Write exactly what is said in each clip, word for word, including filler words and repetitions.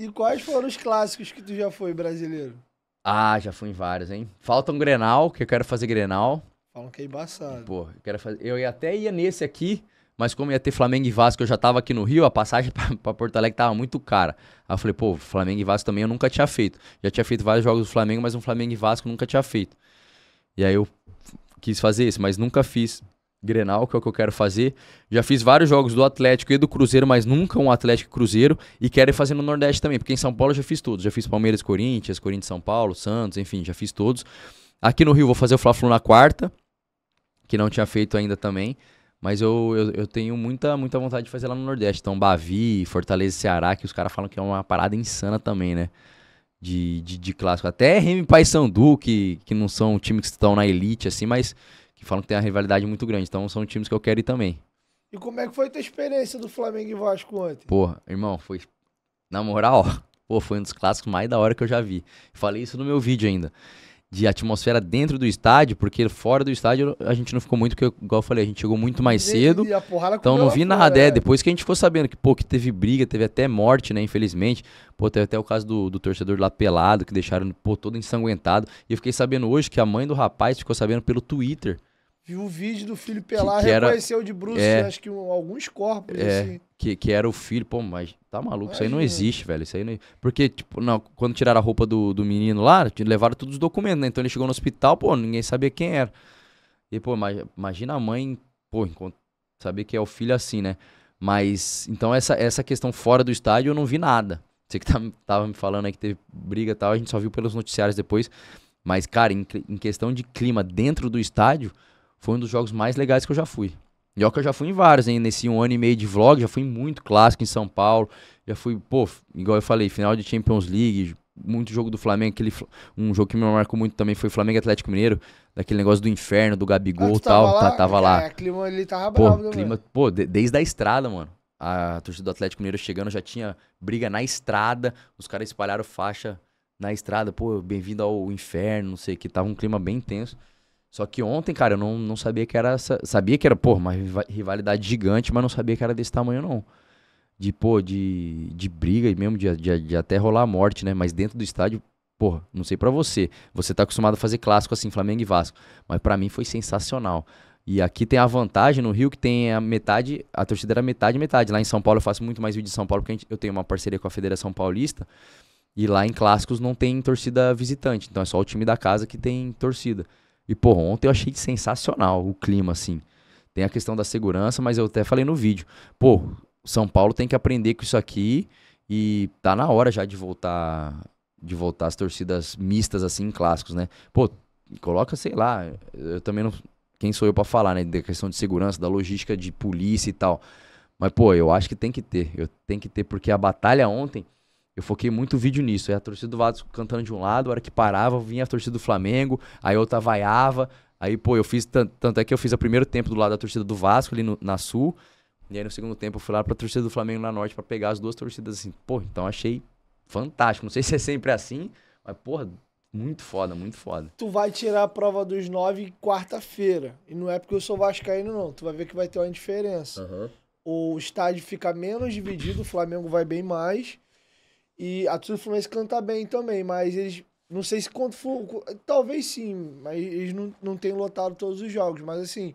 E quais foram os clássicos que tu já foi, brasileiro? Ah, já fui em vários, hein? Falta um Grenal, que eu quero fazer Grenal. Falam que é embaçado. Pô, eu quero fazer... Eu até ia nesse aqui, mas como ia ter Flamengo e Vasco, eu já tava aqui no Rio, a passagem pra, pra Porto Alegre tava muito cara. Aí eu falei, pô, Flamengo e Vasco também eu nunca tinha feito. Já tinha feito vários jogos do Flamengo, mas um Flamengo e Vasco eu nunca tinha feito. E aí eu quis fazer esse, mas nunca fiz Grenal, que é o que eu quero fazer. Já fiz vários jogos do Atlético e do Cruzeiro, mas nunca um Atlético e Cruzeiro. E quero ir fazer no Nordeste também, porque em São Paulo eu já fiz todos. Já fiz Palmeiras, Corinthians, Corinthians, São Paulo, Santos, enfim, já fiz todos. Aqui no Rio vou fazer o Fla-Flu na quarta, que não tinha feito ainda também. Mas eu, eu, eu tenho muita, muita vontade de fazer lá no Nordeste. Então, Bavi, Fortaleza e Ceará, que os caras falam que é uma parada insana também, né? De, de, de clássico. Até R M Paysandu, que, que não são times que estão na elite, assim, mas que falam que tem uma rivalidade muito grande. Então, são times que eu quero ir também. E como é que foi a tua experiência do Flamengo e Vasco ontem? Porra, irmão, foi... Na moral, pô, foi um dos clássicos mais da hora que eu já vi. Falei isso no meu vídeo ainda. De atmosfera dentro do estádio, porque fora do estádio a gente não ficou muito, porque igual eu falei, a gente chegou muito mais cedo, então não vi nada, é, depois que a gente ficou sabendo que, pô, que teve briga, teve até morte, né, infelizmente, pô, teve até o caso do, do torcedor lá pelado, que deixaram, pô, todo ensanguentado, e eu fiquei sabendo hoje que a mãe do rapaz ficou sabendo pelo Twitter. Viu um vídeo do filho pelado, reconheceu de bruços, é, acho que um, alguns corpos, é, assim. Que, que era o filho, pô, mas tá maluco, imagina. Isso aí não existe, velho, isso aí não... Porque, tipo, não, quando tiraram a roupa do, do menino lá, levaram todos os documentos, né, então ele chegou no hospital, pô, ninguém sabia quem era. E, pô, imagina a mãe, pô, saber que é o filho assim, né, mas, então essa, essa questão fora do estádio eu não vi nada. Você que tá, tava me falando aí que teve briga e tal, a gente só viu pelos noticiários depois, mas, cara, em, em questão de clima dentro do estádio, foi um dos jogos mais legais que eu já fui. E ó que eu já fui em vários, hein? Nesse um ano e meio de vlog, já fui muito clássico em São Paulo. Já fui, pô, igual eu falei, final de Champions League, muito jogo do Flamengo. Aquele, um jogo que me marcou muito também foi Flamengo Atlético Mineiro. Daquele negócio do inferno, do Gabigol e tal. Tava lá. Tava lá. É, clima, ele tava pô, bravo, clima, mano. Pô, de, desde a estrada, mano. A torcida do Atlético Mineiro chegando, já tinha briga na estrada. Os caras espalharam faixa na estrada. Pô, bem-vindo ao inferno, não sei o que. Tava um clima bem tenso. Só que ontem, cara, eu não, não sabia que era... Sabia que era, pô, uma rivalidade gigante, mas não sabia que era desse tamanho, não. De, pô, de, de briga e mesmo, de, de, de até rolar a morte, né? Mas dentro do estádio, pô, não sei pra você. Você tá acostumado a fazer clássico assim, Flamengo e Vasco. Mas pra mim foi sensacional. E aqui tem a vantagem no Rio que tem a metade... A torcida era metade, metade. Lá em São Paulo eu faço muito mais vídeo de São Paulo, porque a gente, eu tenho uma parceria com a Federação Paulista. E lá em clássicos não tem torcida visitante. Então é só o time da casa que tem torcida. E, pô, ontem eu achei sensacional o clima, assim. Tem a questão da segurança, mas eu até falei no vídeo. Pô, São Paulo tem que aprender com isso aqui e tá na hora já de voltar de voltar as torcidas mistas, assim, em clássicos, né? Pô, coloca, sei lá, eu também não... Quem sou eu pra falar, né? Da questão de segurança, da logística de polícia e tal. Mas, pô, eu acho que tem que ter. Eu tenho que ter, porque a batalha ontem... Eu foquei muito vídeo nisso, é a torcida do Vasco cantando de um lado, a hora que parava, vinha a torcida do Flamengo, aí outra vaiava, aí, pô, eu fiz, tanto, tanto é que eu fiz o primeiro tempo do lado da torcida do Vasco, ali no, na Sul, e aí no segundo tempo eu fui lá pra torcida do Flamengo na Norte, pra pegar as duas torcidas assim, pô, então achei fantástico, não sei se é sempre assim, mas, porra, muito foda, muito foda. Tu vai tirar a prova dos nove quarta-feira, e não é porque eu sou vascaíno não, tu vai ver que vai ter uma diferença. Uhum. O estádio fica menos dividido, o Flamengo vai bem mais... E a torcida do Fluminense canta bem também, mas eles... Não sei se quanto... Talvez sim, mas eles não, não têm lotado todos os jogos. Mas assim,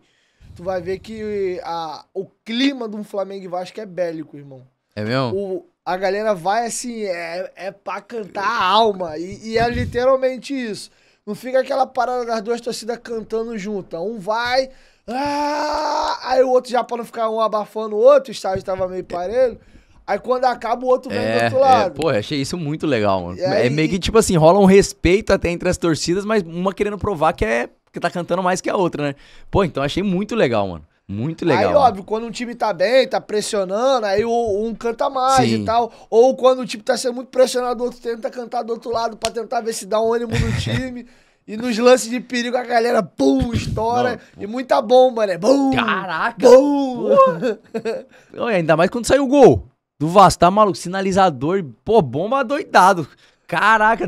tu vai ver que a, o clima do Flamengo e Vasco é bélico, irmão. É mesmo? O, a galera vai assim, é, é pra cantar a alma. E, e é literalmente isso. Não fica aquela parada das duas torcidas cantando juntas. Um vai... Ah, aí o outro já pra não ficar um abafando o outro, o estádio tava meio parelho. Aí quando acaba, o outro vem é, do outro lado. É, pô, achei isso muito legal, mano. Aí, é meio que, tipo assim, rola um respeito até entre as torcidas, mas uma querendo provar que, é, que tá cantando mais que a outra, né? Pô, então achei muito legal, mano. Muito legal. Aí, mano, óbvio, quando um time tá bem, tá pressionando, aí um canta mais. Sim. E tal. Ou quando o time tá sendo muito pressionado, o outro tenta cantar do outro lado pra tentar ver se dá um ânimo no time. E nos lances de perigo, a galera, pum, estoura. Não, e muita bomba, né? Bum, caraca! Bum. Não, ainda mais quando sai o gol. Do Vasco, tá maluco? Sinalizador, pô, bomba doidado. Caraca,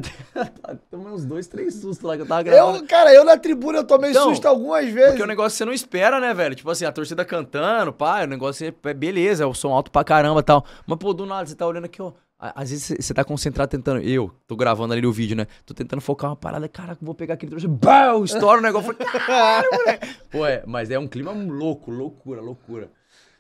tomei uns dois, três sustos lá que eu tava gravando. Eu, cara, eu na tribuna eu tomei então, susto algumas vezes. Porque o negócio você não espera, né, velho? Tipo assim, a torcida cantando, pá, o negócio é beleza, é o som alto pra caramba e tal. Mas, pô, do nada, você tá olhando aqui, ó. Às vezes você tá concentrado tentando... Eu tô gravando ali no vídeo, né? Tô tentando focar uma parada. Caraca, vou pegar aquele troço... BAU! Estoura o negócio. Caralho, moleque! Pô, é, mas é um clima louco. Loucura, loucura.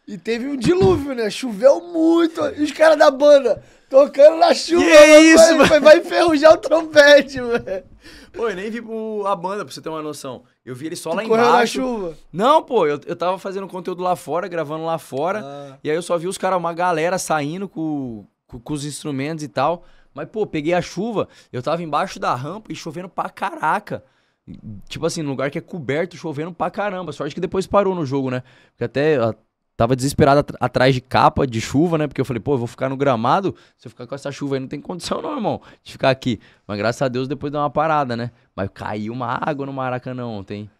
E teve um dilúvio, né? Choveu muito. E os caras da banda tocando na chuva. Que é isso, mano? Vai, vai enferrujar o trompete, velho. Pô, eu nem vi a banda, pra você ter uma noção. Eu vi ele só tu lá embaixo. Na chuva? Não, pô. Eu, eu tava fazendo conteúdo lá fora, gravando lá fora. Ah. E aí eu só vi os caras, uma galera saindo com, com, com os instrumentos e tal. Mas, pô, peguei a chuva. Eu tava embaixo da rampa e chovendo pra caraca. Tipo assim, num lugar que é coberto, chovendo pra caramba. Sorte que depois parou no jogo, né? Porque até... Tava desesperado at atrás de capa, de chuva, né? Porque eu falei, pô, eu vou ficar no gramado. Se eu ficar com essa chuva aí, não tem condição não, irmão, de ficar aqui. Mas graças a Deus, depois deu uma parada, né? Mas caiu uma água no Maracanã ontem.